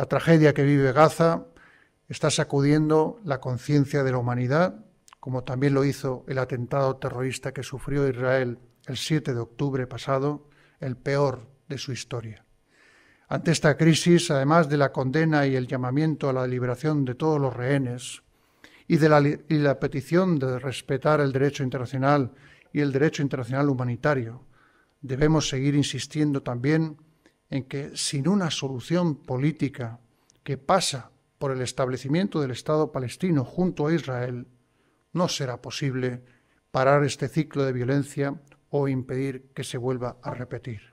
La tragedia que vive Gaza está sacudiendo la conciencia de la humanidad, como también lo hizo el atentado terrorista que sufrió Israel el 7 de octubre pasado, el peor de su historia. Ante esta crisis, además de la condena y el llamamiento a la liberación de todos los rehenes y de la petición de respetar el derecho internacional y el derecho internacional humanitario, debemos seguir insistiendo también en que sin una solución política que pasa por el establecimiento del Estado palestino junto a Israel, no será posible parar este ciclo de violencia o impedir que se vuelva a repetir.